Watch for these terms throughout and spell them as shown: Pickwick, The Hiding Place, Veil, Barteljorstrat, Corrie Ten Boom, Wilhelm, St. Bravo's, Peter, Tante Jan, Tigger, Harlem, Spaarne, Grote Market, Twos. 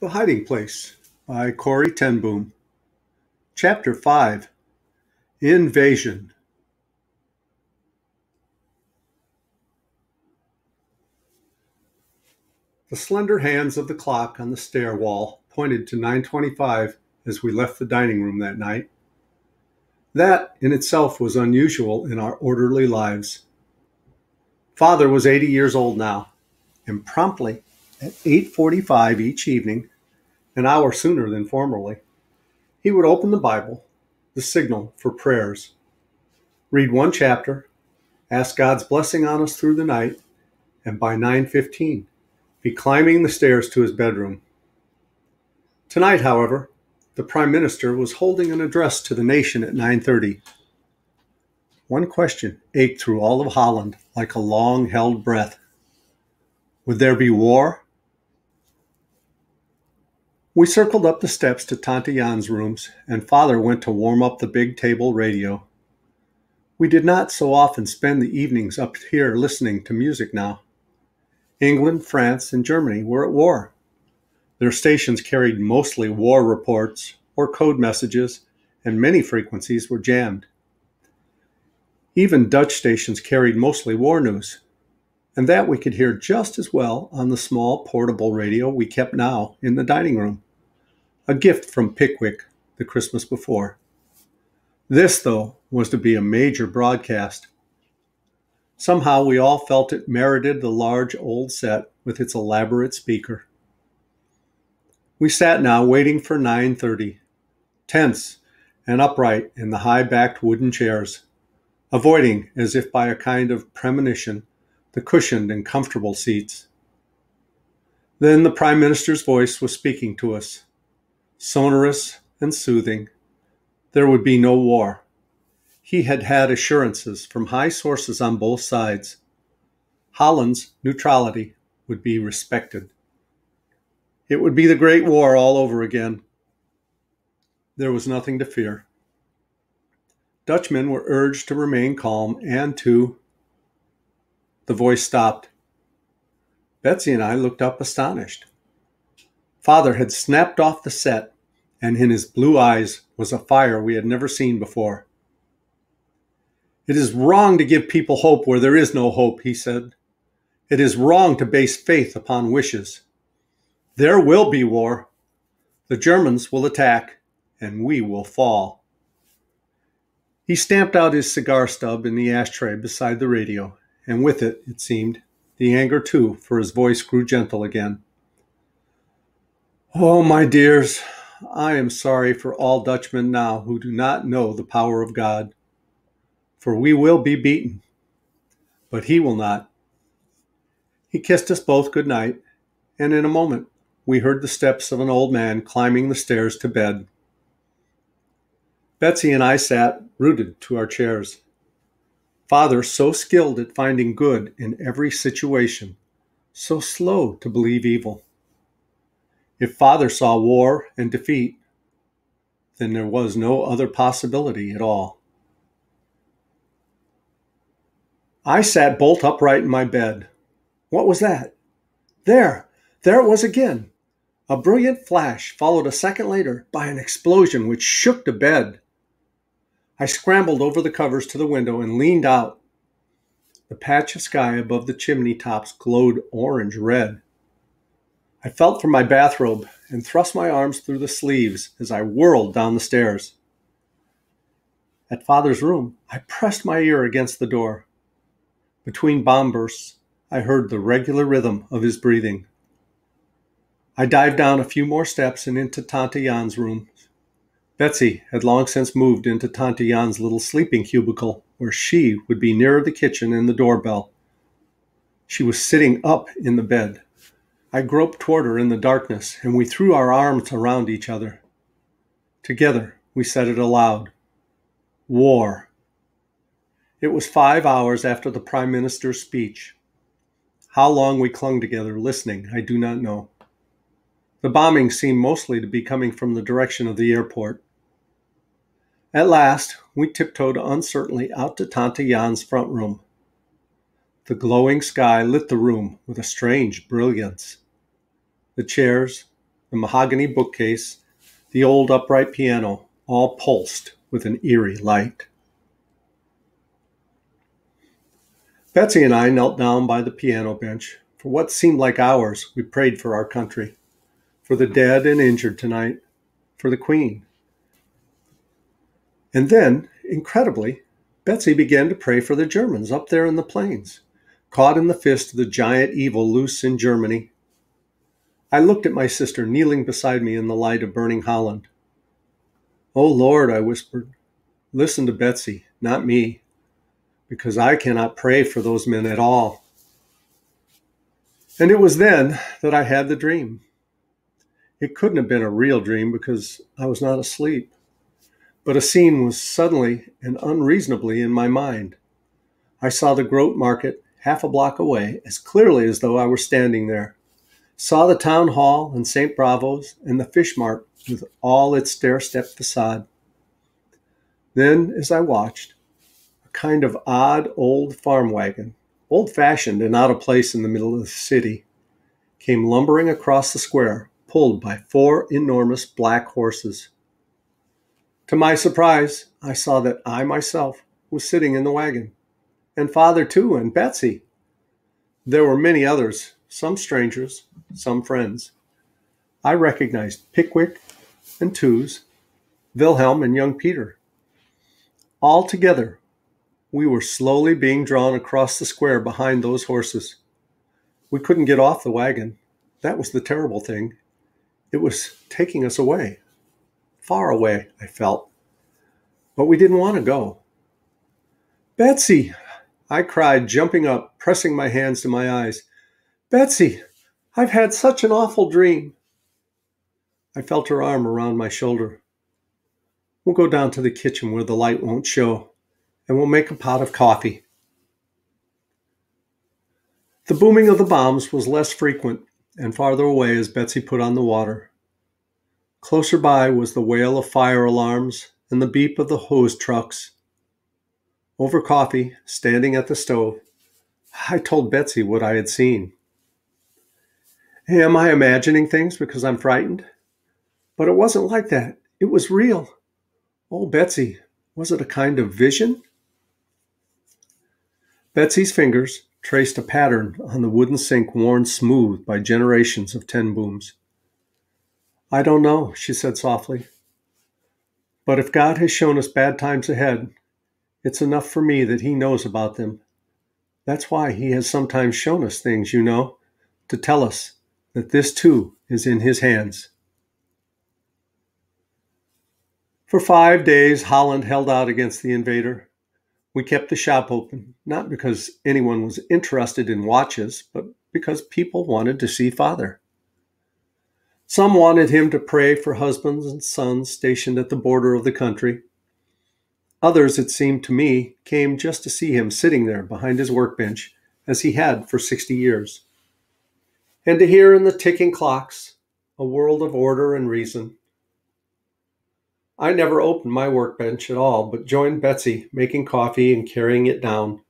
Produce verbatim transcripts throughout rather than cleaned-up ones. The Hiding Place by Corrie Ten Boom. Chapter five. Invasion. The slender hands of the clock on the stair wall pointed to nine twenty-five as we left the dining room that night. That in itself was unusual in our orderly lives. Father was eighty years old now, and promptly at eight forty-five each evening, an hour sooner than formerly, he would open the Bible, the signal for prayers, read one chapter, ask God's blessing on us through the night, and by nine fifteen, be climbing the stairs to his bedroom. Tonight, however, the Prime Minister was holding an address to the nation at nine thirty. One question ached through all of Holland like a long-held breath. Would there be war? We circled up the steps to Tante Jan's rooms, and Father went to warm up the big table radio. We did not so often spend the evenings up here listening to music now. England, France, and Germany were at war. Their stations carried mostly war reports or code messages, and many frequencies were jammed. Even Dutch stations carried mostly war news, and that we could hear just as well on the small portable radio we kept now in the dining room, a gift from Pickwick the Christmas before. This, though, was to be a major broadcast. Somehow we all felt it merited the large old set with its elaborate speaker. We sat now waiting for nine thirty, tense and upright in the high-backed wooden chairs, avoiding, as if by a kind of premonition, the cushioned and comfortable seats. Then the Prime Minister's voice was speaking to us, sonorous and soothing. There would be no war. He had had assurances from high sources on both sides. Holland's neutrality would be respected. It would be the Great War all over again. There was nothing to fear. Dutchmen were urged to remain calm and to— The voice stopped. Betsy and I looked up astonished. Father had snapped off the set, and in his blue eyes was a fire we had never seen before. "It is wrong to give people hope where there is no hope," he said. "It is wrong to base faith upon wishes. There will be war. The Germans will attack, and we will fall." He stamped out his cigar stub in the ashtray beside the radio, and with it, it seemed, the anger too, for his voice grew gentle again. "Oh, my dears, I am sorry for all Dutchmen now who do not know the power of God, for we will be beaten, but he will not." He kissed us both good night, and in a moment we heard the steps of an old man climbing the stairs to bed. Betsy and I sat rooted to our chairs. Father, so skilled at finding good in every situation, so slow to believe evil. If Father saw war and defeat, then there was no other possibility at all. I sat bolt upright in my bed. What was that? There, there it was again. A brilliant flash followed a second later by an explosion which shook the bed. I scrambled over the covers to the window and leaned out. The patch of sky above the chimney tops glowed orange-red. I felt for my bathrobe and thrust my arms through the sleeves as I whirled down the stairs. At Father's room, I pressed my ear against the door. Between bomb bursts, I heard the regular rhythm of his breathing. I dived down a few more steps and into Tante Jan's room. Betsy had long since moved into Tante Jan's little sleeping cubicle, where she would be nearer the kitchen and the doorbell. She was sitting up in the bed. I groped toward her in the darkness, and we threw our arms around each other. Together, we said it aloud. War. It was five hours after the Prime Minister's speech. How long we clung together, listening, I do not know. The bombing seemed mostly to be coming from the direction of the airport. At last, we tiptoed uncertainly out to Tante Jan's front room. The glowing sky lit the room with a strange brilliance. The chairs, the mahogany bookcase, the old upright piano, all pulsed with an eerie light. Betsy and I knelt down by the piano bench. For what seemed like hours, we prayed for our country, for the dead and injured tonight, for the Queen. And then, incredibly, Betsy began to pray for the Germans up there in the plains, caught in the fist of the giant evil loose in Germany. I looked at my sister kneeling beside me in the light of burning Holland. "Oh, Lord," I whispered, "listen to Betsy, not me, because I cannot pray for those men at all." And it was then that I had the dream. It couldn't have been a real dream because I was not asleep. But a scene was suddenly and unreasonably in my mind. I saw the Grote Market half a block away as clearly as though I were standing there, saw the town hall and Saint Bravo's and the fish mart with all its stair-step facade. Then, as I watched, a kind of odd old farm wagon, old-fashioned and out of place in the middle of the city, came lumbering across the square, pulled by four enormous black horses. To my surprise, I saw that I myself was sitting in the wagon, and Father, too, and Betsy. There were many others, some strangers, some friends. I recognized Pickwick and Twos, Wilhelm and young Peter. All together, we were slowly being drawn across the square behind those horses. We couldn't get off the wagon. That was the terrible thing. It was taking us away. Far away, I felt, but we didn't want to go. "Betsy," I cried, jumping up, pressing my hands to my eyes. "Betsy, I've had such an awful dream." I felt her arm around my shoulder. "We'll go down to the kitchen where the light won't show, and we'll make a pot of coffee." The booming of the bombs was less frequent and farther away as Betsy put on the water. Closer by was the wail of fire alarms and the beep of the hose trucks. Over coffee, standing at the stove, I told Betsy what I had seen. Am I imagining things because I'm frightened? But it wasn't like that. It was real. Oh, Betsy, was it a kind of vision? Betsy's fingers traced a pattern on the wooden sink worn smooth by generations of ten booms. "I don't know," she said softly. "But if God has shown us bad times ahead, it's enough for me that he knows about them. That's why he has sometimes shown us things, you know, to tell us that this too is in his hands." For five days, Holland held out against the invader. We kept the shop open, not because anyone was interested in watches, but because people wanted to see Father. Some wanted him to pray for husbands and sons stationed at the border of the country. Others, it seemed to me, came just to see him sitting there behind his workbench, as he had for sixty years, and to hear in the ticking clocks a world of order and reason. I never opened my workbench at all, but joined Betsy making coffee and carrying it down.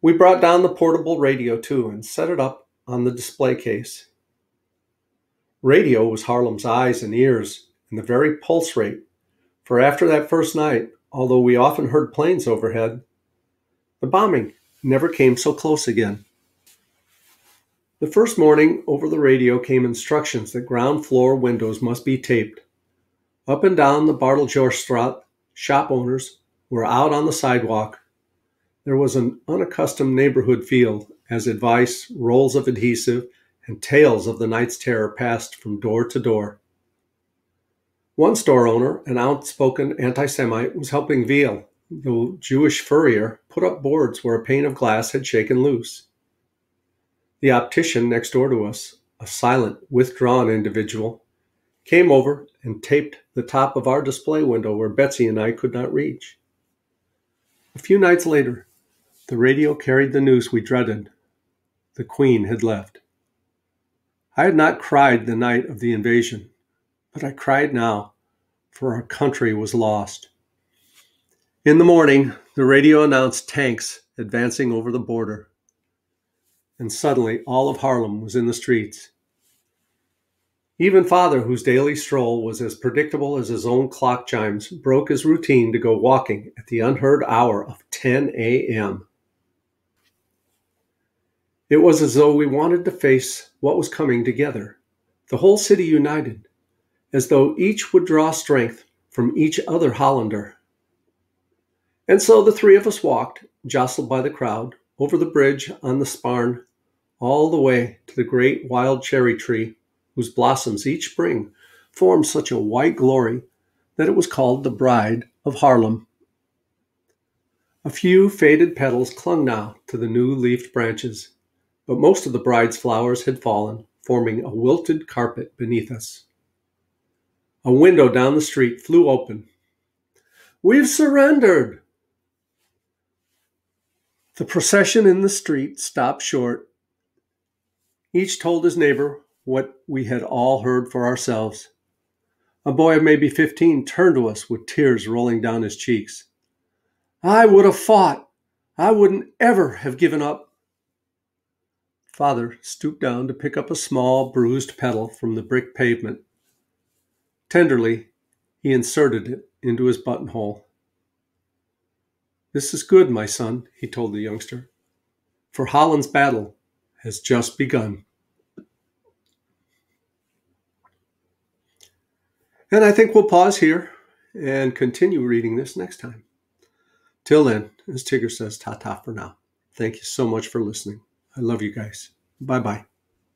We brought down the portable radio, too, and set it up on the display case. Radio was Harlem's eyes and ears and the very pulse rate, for after that first night, although we often heard planes overhead, the bombing never came so close again. The first morning over the radio came instructions that ground floor windows must be taped. Up and down the Barteljorstrat, shop owners were out on the sidewalk. There was an unaccustomed neighborhood feel as advice, rolls of adhesive, and tales of the night's terror passed from door to door. One store owner, an outspoken anti-Semite, was helping Veil, the Jewish furrier, put up boards where a pane of glass had shaken loose. The optician next door to us, a silent, withdrawn individual, came over and taped the top of our display window where Betsy and I could not reach. A few nights later, the radio carried the news we dreaded. The Queen had left. I had not cried the night of the invasion, but I cried now, for our country was lost. In the morning, the radio announced tanks advancing over the border, and suddenly all of Harlem was in the streets. Even Father, whose daily stroll was as predictable as his own clock chimes, broke his routine to go walking at the unheard hour of ten a m It was as though we wanted to face what was coming together, the whole city united, as though each would draw strength from each other Hollander. And so the three of us walked, jostled by the crowd, over the bridge on the Spaarne, all the way to the great wild cherry tree, whose blossoms each spring formed such a white glory that it was called the Bride of Harlem. A few faded petals clung now to the new-leafed branches, but most of the bride's flowers had fallen, forming a wilted carpet beneath us. A window down the street flew open. "We've surrendered!" The procession in the street stopped short. Each told his neighbor what we had all heard for ourselves. A boy of maybe fifteen turned to us with tears rolling down his cheeks. "I would have fought. I wouldn't ever have given up." Father stooped down to pick up a small, bruised petal from the brick pavement. Tenderly, he inserted it into his buttonhole. "This is good, my son," he told the youngster, "for Holland's battle has just begun." And I think we'll pause here and continue reading this next time. Till then, as Tigger says, ta-ta for now. Thank you so much for listening. I love you guys. Bye-bye.